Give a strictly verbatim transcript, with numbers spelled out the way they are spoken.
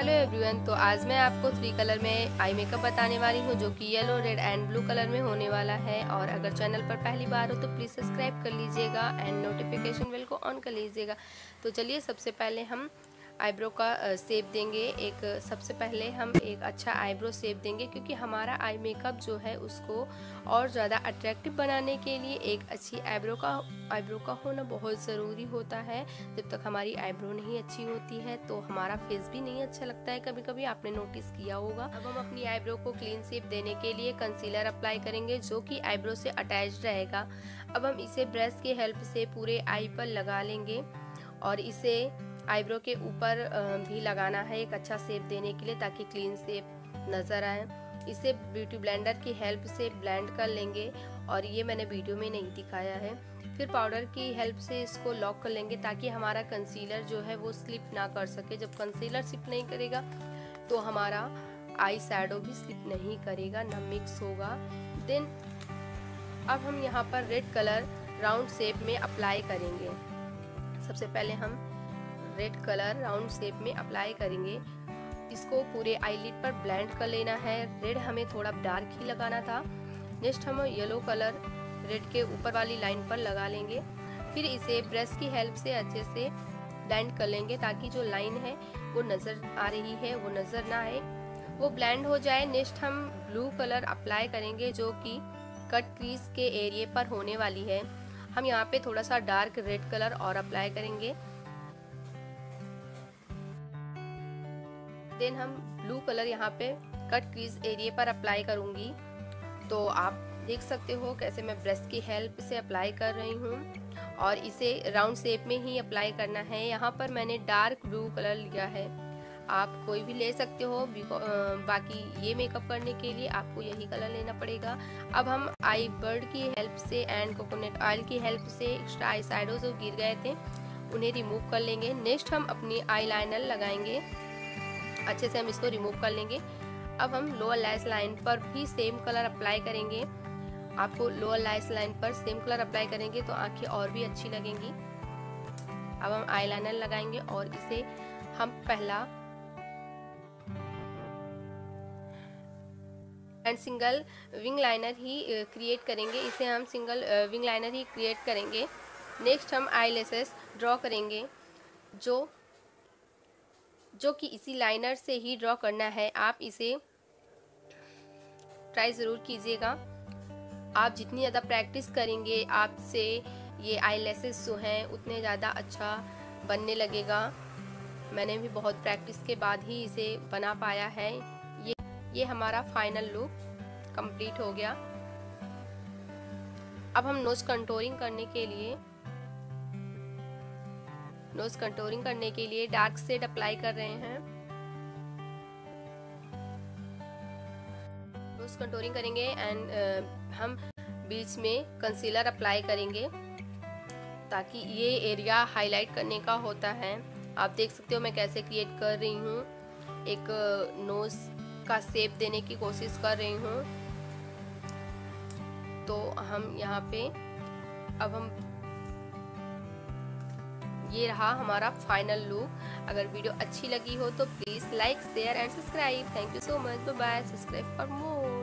Hello everyone, तो आज मैं आपको थ्री कलर में आई मेकअप बताने वाली हूँ जो कि yellow, red and blue colour में होने वाला है। और अगर चैनल पर पहली बार हो तो प्लीज़ सब्सक्राइब कर लीजिएगा एंड नोटिफिकेशन बेल को ऑन कर लीजिएगा। तो चलिए सबसे पहले हम आईब्रो का शेप देंगे। एक सबसे पहले हम एक अच्छा आईब्रो शेप देंगे क्योंकि हमारा आई मेकअप जो है उसको और ज़्यादा अट्रैक्टिव बनाने के लिए एक अच्छी आईब्रो का आईब्रो का होना बहुत ज़रूरी होता है। जब तक हमारी आईब्रो नहीं अच्छी होती है तो हमारा फेस भी नहीं अच्छा लगता है। कभी कभी आपने नोटिस किया होगा। अब हम अपनी आईब्रो को क्लीन शेप देने के लिए कंसीलर अप्लाई करेंगे जो कि आईब्रो से अटैच रहेगा। अब हम इसे ब्रश के हेल्प से पूरे आई पर लगा लेंगे और इसे आईब्रो के ऊपर भी लगाना है एक अच्छा शेप देने के लिए ताकि क्लीन शेप नज़र आए। इसे ब्यूटी ब्लेंडर की हेल्प से ब्लेंड कर लेंगे और ये मैंने वीडियो में नहीं दिखाया है। फिर पाउडर की हेल्प से इसको लॉक कर लेंगे ताकि हमारा कंसीलर जो है वो स्लिप ना कर सके। जब कंसीलर स्लिप नहीं करेगा तो हमारा आई शैडो भी स्लिप नहीं करेगा, ना मिक्स होगा। देन अब हम यहाँ पर रेड कलर राउंड शेप में अप्लाई करेंगे। सबसे पहले हम रेड कलर राउंड शेप में अप्लाई करेंगे। इसको पूरे आईलिड पर ब्लेंड कर लेना है। रेड हमें थोड़ा डार्क ही लगाना था। नेक्स्ट हम येलो कलर रेड के ऊपर वाली लाइन पर लगा लेंगे। फिर इसे ब्रश की हेल्प से अच्छे से ब्लेंड कर लेंगे ताकि जो लाइन है वो नज़र आ रही है वो नज़र ना आए, वो ब्लेंड हो जाए। नेक्स्ट हम ब्लू कलर अप्लाई करेंगे जो कि कट क्रीज के एरिए पर होने वाली है। हम यहाँ पे थोड़ा सा डार्क रेड कलर और अप्लाई करेंगे। देन हम ब्लू कलर यहाँ पे कट क्रीज एरिया पर अप्लाई करूँगी। तो आप देख सकते हो कैसे मैं ब्रश की हेल्प से अप्लाई कर रही हूँ और इसे राउंड शेप में ही अप्लाई करना है। यहाँ पर मैंने डार्क ब्लू कलर लिया है, आप कोई भी ले सकते हो। बाकी ये मेकअप करने के लिए आपको यही कलर लेना पड़ेगा। अब हम आई बर्ड की हेल्प से एंड कोकोनट ऑयल की हेल्प से एक्स्ट्रा आई शैडो जो गिर गए थे उन्हें रिमूव कर लेंगे। नेक्स्ट हम अपनी आई लाइनर लगाएंगे, अच्छे से हम इसको रिमूव कर लेंगे। अब हम लोअर लैश लाइन पर भी सेम कलर अप्लाई करेंगे। आपको लोअर लैश लाइन पर सेम कलर अप्लाई करेंगे तो आंखें और भी अच्छी लगेंगी। अब हम आईलाइनर लगाएंगे और इसे हम पहला एंड सिंगल विंग लाइनर ही क्रिएट करेंगे। इसे हम सिंगल विंग लाइनर ही क्रिएट करेंगे। नेक्स्ट हम आई लेसेस ड्रॉ करेंगे जो जो कि इसी लाइनर से ही ड्रॉ करना है। आप इसे ट्राई ज़रूर कीजिएगा। आप जितनी ज़्यादा प्रैक्टिस करेंगे आपसे ये आईलैशेस जो हैं उतने ज़्यादा अच्छा बनने लगेगा। मैंने भी बहुत प्रैक्टिस के बाद ही इसे बना पाया है। ये ये हमारा फाइनल लुक कंप्लीट हो गया। अब हम नोज कंटूरिंग करने के लिए नोज कंटूरिंग करने के लिए डार्क शेड अप्लाई कर रहे हैं। नोज कंटूरिंग करेंगे एंड हम बीच में कंसीलर अप्लाई करेंगे ताकि ये एरिया हाईलाइट करने का होता है। आप देख सकते हो मैं कैसे क्रिएट कर रही हूँ, एक नोज का शेप देने की कोशिश कर रही हूँ। तो हम यहाँ पे अब हम ये रहा हमारा फाइनल लुक। अगर वीडियो अच्छी लगी हो तो please like, share and subscribe. Thank you so much. Bye bye. Subscribe for more.